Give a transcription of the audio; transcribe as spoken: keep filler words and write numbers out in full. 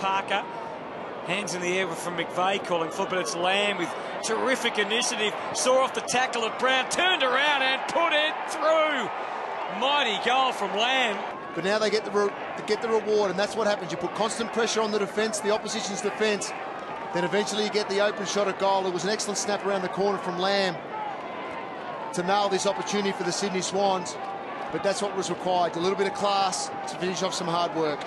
Parker. Hands in the air from McVeigh calling foot, but it's Lamb with terrific initiative. Saw off the tackle at Brown, turned around and put it through. Mighty goal from Lamb. But now they get the, re get the reward, and that's what happens. You put constant pressure on the defence, the opposition's defence. Then eventually you get the open shot at goal. It was an excellent snap around the corner from Lamb to nail this opportunity for the Sydney Swans. But that's what was required, a little bit of class to finish off some hard work.